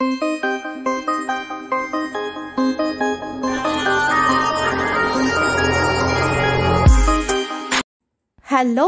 Hello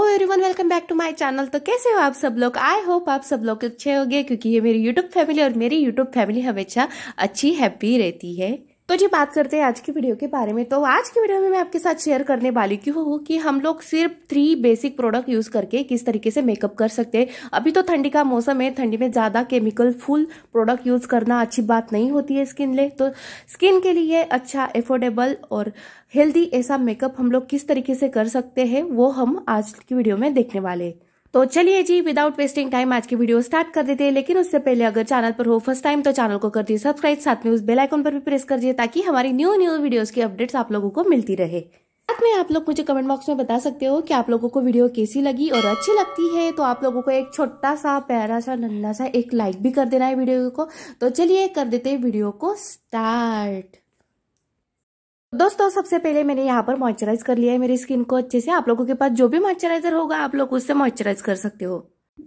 everyone, welcome back to my channel. तो कैसे हो आप सब लोग? आई होप आप सब लोग अच्छे होंगे, क्योंकि ये मेरी यूट्यूब फैमिली और मेरी यूट्यूब फैमिली हमेशा अच्छी हैप्पी रहती है। तो जी बात करते हैं आज की वीडियो के बारे में। तो आज की वीडियो में मैं आपके साथ शेयर करने वाली हूँ कि हम लोग सिर्फ 3 बेसिक प्रोडक्ट यूज करके किस तरीके से मेकअप कर सकते हैं। अभी तो ठंडी का मौसम है, ठंडी में ज्यादा केमिकल फुल प्रोडक्ट यूज करना अच्छी बात नहीं होती है स्किन ले। तो स्किन के लिए अच्छा, एफोर्डेबल और हेल्दी ऐसा मेकअप हम लोग किस तरीके से कर सकते हैं वो हम आज की वीडियो में देखने वाले हैं। तो चलिए जी विदाउट वेस्टिंग टाइम आज की वीडियो स्टार्ट कर देते हैं। लेकिन उससे पहले अगर चैनल पर हो फर्स्ट टाइम तो चैनल को कर दिए सब्सक्राइब, साथ में उस बेल आइकन पर भी प्रेस कर दिए ताकि हमारी न्यू वीडियोस की अपडेट्स आप लोगों को मिलती रहे। साथ में आप लोग मुझे कमेंट बॉक्स में बता सकते हो कि आप लोगों को वीडियो कैसी लगी, और अच्छी लगती है तो आप लोगों को एक छोटा सा प्यारा सा नन्हा सा एक लाइक भी कर देना है वीडियो को। तो चलिए कर देते हैं वीडियो को स्टार्ट। दोस्तों सबसे पहले मैंने यहाँ पर मॉइस्चराइज कर लिया है मेरी स्किन को अच्छे से। आप लोगों के पास जो भी मॉइस्चराइजर होगा आप लोग उससे मॉइस्चराइज कर सकते हो।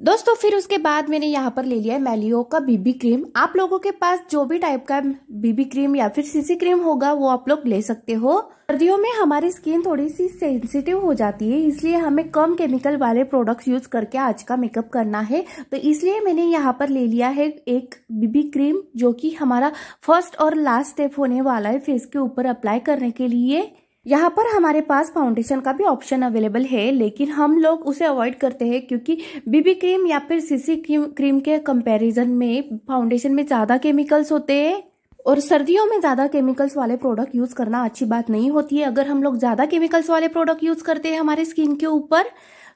दोस्तों फिर उसके बाद मैंने यहाँ पर ले लिया है मैलियो का बीबी क्रीम। आप लोगों के पास जो भी टाइप का बीबी क्रीम या फिर सीसी क्रीम होगा वो आप लोग ले सकते हो। सर्दियों में हमारी स्किन थोड़ी सी सेंसिटिव हो जाती है, इसलिए हमें कम केमिकल वाले प्रोडक्ट्स यूज करके आज का मेकअप करना है। तो इसलिए मैंने यहाँ पर ले लिया है एक बीबी क्रीम, जो कि हमारा फर्स्ट और लास्ट स्टेप होने वाला है फेस के ऊपर अप्लाई करने के लिए। यहाँ पर हमारे पास फाउंडेशन का भी ऑप्शन अवेलेबल है, लेकिन हम लोग उसे अवॉइड करते हैं क्योंकि बीबी क्रीम या फिर सीसी क्रीम के कंपैरिजन में फाउंडेशन में ज्यादा केमिकल्स होते हैं, और सर्दियों में ज्यादा केमिकल्स वाले प्रोडक्ट यूज करना अच्छी बात नहीं होती है। अगर हम लोग ज्यादा केमिकल्स वाले प्रोडक्ट यूज करते हैं हमारे स्किन के ऊपर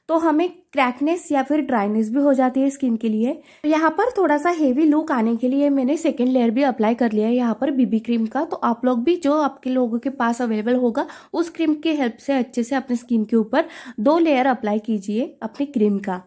तो हमें क्रैकनेस या फिर ड्राइनेस भी हो जाती है स्किन के लिए। तो यहाँ पर थोड़ा सा हेवी लुक आने के लिए मैंने सेकेंड लेयर भी अप्लाई कर लिया है यहाँ पर बीबी क्रीम का। तो आप लोग भी जो आपके लोगों के पास अवेलेबल होगा उस क्रीम के हेल्प से अच्छे से अपने स्किन के ऊपर 2 लेयर अप्लाई कीजिए अपनी क्रीम का।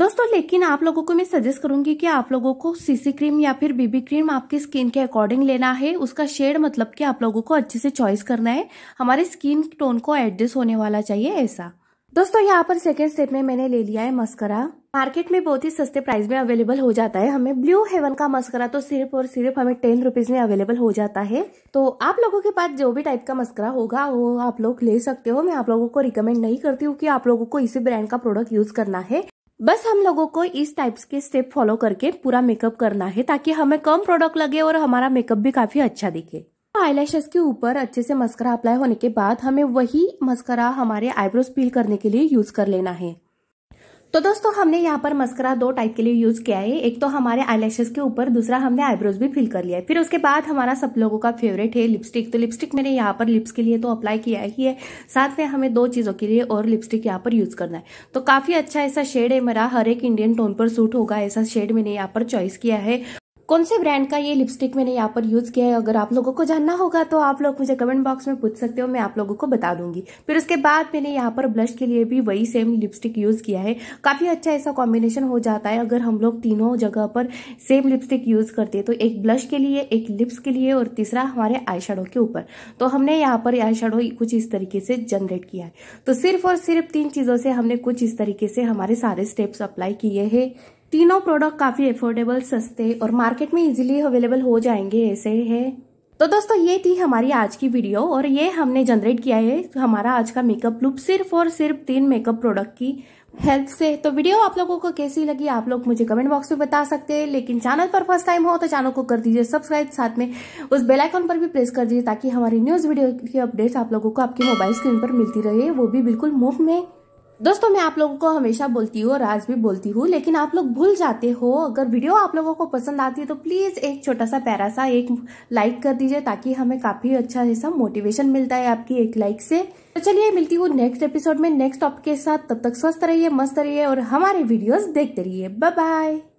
दोस्तों लेकिन आप लोगों को मैं सजेस्ट करूंगी कि आप लोगों को सीसी क्रीम या फिर बीबी क्रीम आपकी स्किन के अकॉर्डिंग लेना है। उसका शेड मतलब कि आप लोगों को अच्छे से चॉइस करना है, हमारे स्किन टोन को एडजस्ट होने वाला चाहिए ऐसा। दोस्तों यहाँ पर सेकेंड स्टेप में मैंने ले लिया है मस्करा। मार्केट में बहुत ही सस्ते प्राइस में अवेलेबल हो जाता है। हमें ब्लू हेवन का मस्करा तो सिर्फ और सिर्फ हमें 10 रुपीज में अवेलेबल हो जाता है। तो आप लोगों के पास जो भी टाइप का मस्करा होगा वो आप लोग ले सकते हो। मैं आप लोगों को रिकमेंड नहीं करती हूँ कि आप लोगों को इसी ब्रांड का प्रोडक्ट यूज करना है। बस हम लोगों को इस टाइप्स के स्टेप फॉलो करके पूरा मेकअप करना है ताकि हमें कम प्रोडक्ट लगे और हमारा मेकअप भी काफी अच्छा दिखे। आईलैशेस के ऊपर अच्छे से मस्करा अप्लाई होने के बाद हमें वही मस्करा हमारे आईब्रोज पील करने के लिए यूज कर लेना है। तो दोस्तों हमने यहाँ पर मस्करा 2 टाइप के लिए यूज किया है, एक तो हमारे आईलैशेस के ऊपर, दूसरा हमने आईब्रोज भी फिल कर लिया है। फिर उसके बाद हमारा सब लोगों का फेवरेट है लिपस्टिक। तो लिपस्टिक मैंने यहाँ पर लिप्स के लिए तो अप्लाई किया ही है, साथ में हमें 2 चीजों के लिए और लिपस्टिक यहाँ पर यूज करना है। तो काफी अच्छा ऐसा शेड है मेरा, हर एक इंडियन टोन पर सूट होगा ऐसा शेड मैंने यहाँ पर चॉइस किया है। कौन से ब्रांड का ये लिपस्टिक मैंने यहाँ पर यूज किया है अगर आप लोगों को जानना होगा तो आप लोग मुझे कमेंट बॉक्स में पूछ सकते हो, मैं आप लोगों को बता दूंगी। फिर उसके बाद मैंने यहाँ पर ब्लश के लिए भी वही सेम लिपस्टिक यूज किया है। काफी अच्छा ऐसा कॉम्बिनेशन हो जाता है अगर हम लोग तीनों जगह पर सेम लिपस्टिक यूज करते हैं, तो एक ब्लश के लिए, एक लिप्स के लिए और तीसरा हमारे आई शैडो के ऊपर। तो हमने यहाँ पर आई शैडो कुछ इस तरीके से जनरेट किया है। तो सिर्फ और सिर्फ 3 चीजों से हमने कुछ इस तरीके से हमारे सारे स्टेप्स अप्लाई किए हैं। तीनों प्रोडक्ट काफी अफोर्डेबल, सस्ते और मार्केट में इजीली अवेलेबल हो जाएंगे ऐसे है। तो दोस्तों ये थी हमारी आज की वीडियो, और ये हमने जनरेट किया है हमारा आज का मेकअप लुक सिर्फ और सिर्फ 3 मेकअप प्रोडक्ट की हेल्प से। तो वीडियो आप लोगों को कैसी लगी आप लोग मुझे कमेंट बॉक्स में बता सकते हैं। लेकिन चैनल पर फर्स्ट टाइम हो तो चैनल को कर दीजिए सब्सक्राइब, साथ में उस बेल आइकन पर भी प्रेस कर दीजिए ताकि हमारी न्यूज वीडियो की अपडेट्स आप लोगों को आपकी मोबाइल स्क्रीन पर मिलती रहे, वो भी बिल्कुल मुफ्त में। दोस्तों मैं आप लोगों को हमेशा बोलती हूँ और आज भी बोलती हूँ, लेकिन आप लोग भूल जाते हो। अगर वीडियो आप लोगों को पसंद आती है तो प्लीज एक छोटा सा प्यारा सा एक लाइक कर दीजिए ताकि हमें काफी अच्छा ऐसा मोटिवेशन मिलता है आपकी एक लाइक से। तो चलिए मिलती हूँ नेक्स्ट एपिसोड में नेक्स्ट टॉपिक के साथ। तब तक स्वस्थ रहिए, मस्त रहिए और हमारे वीडियोस देखते रहिए। Bye bye.